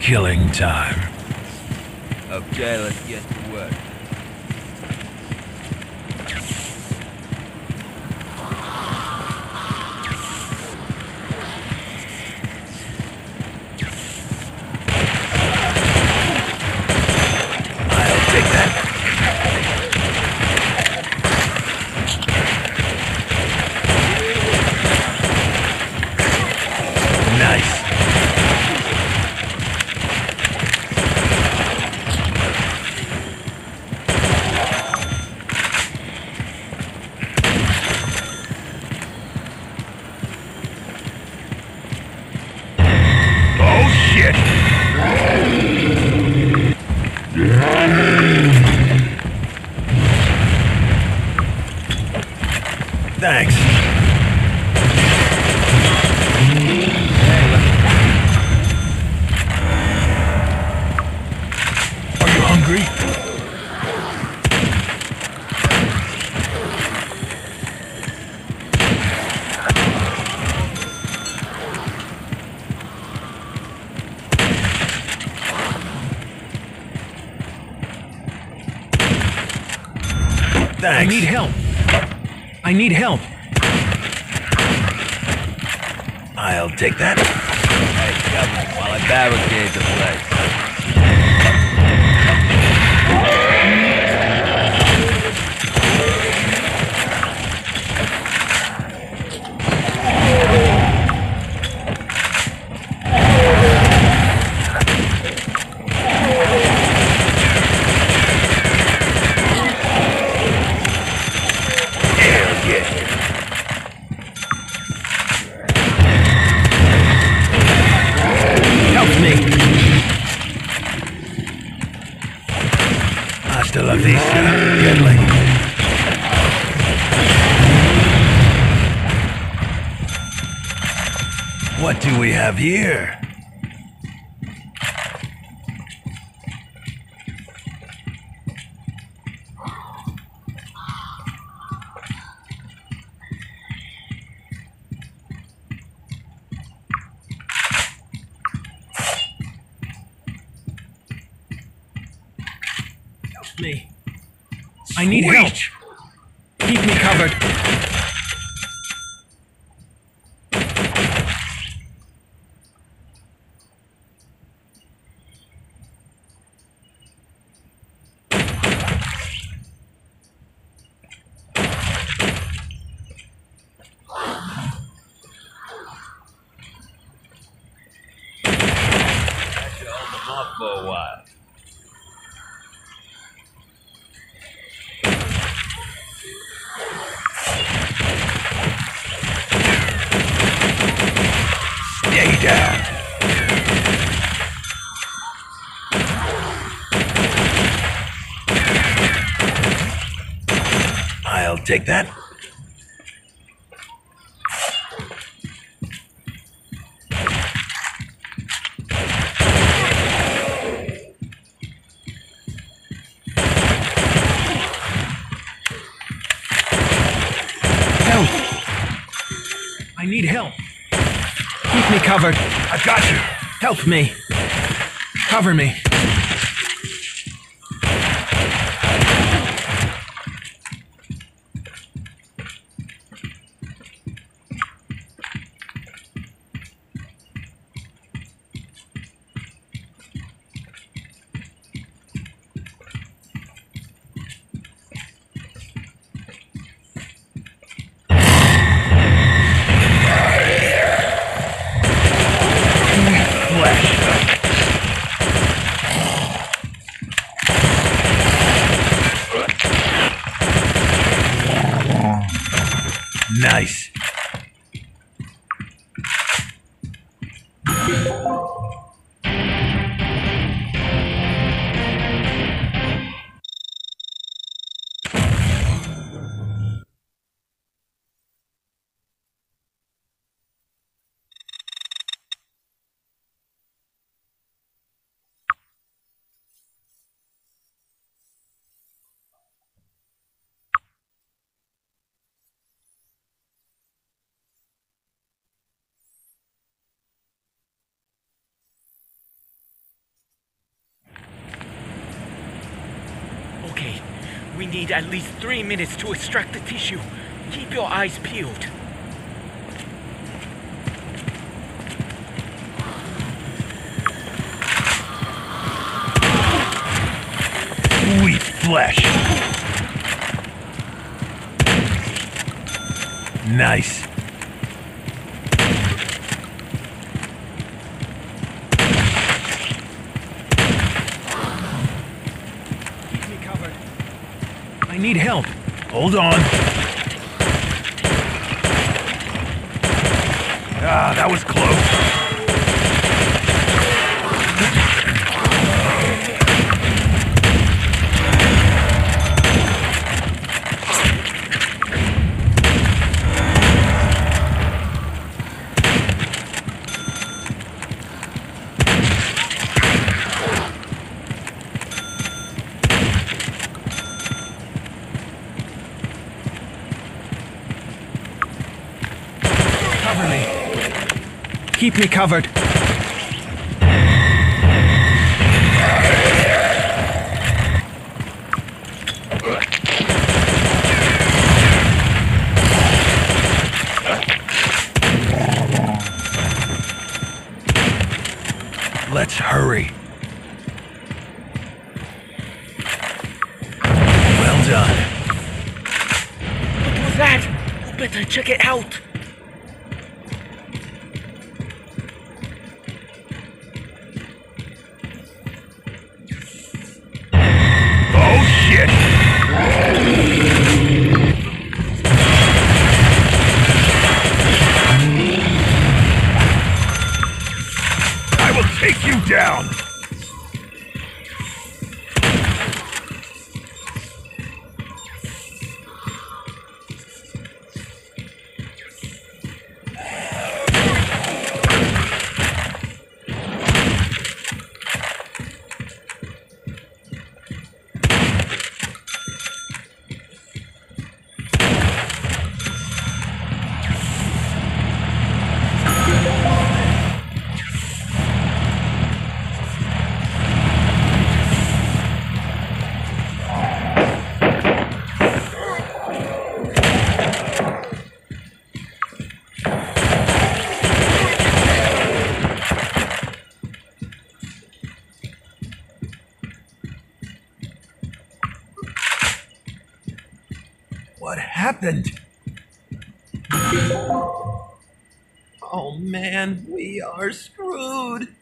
Killing time. Okay, let's get to work. Thanks. I need help. I'll take that. Hey, come while I barricade the place. What do we have here? Help me. I need help. Keep me covered. Take that. Help! I need help. Keep me covered. I've got you. Help me. Cover me. Nice. We need at least 3 minutes to extract the tissue. Keep your eyes peeled. Sweet flesh. Nice. I need help. Hold on. Ah, that was close. Keep me covered. Let's hurry. Well done. What was that? You better check it out. Take you down! What happened? Oh man, we are screwed.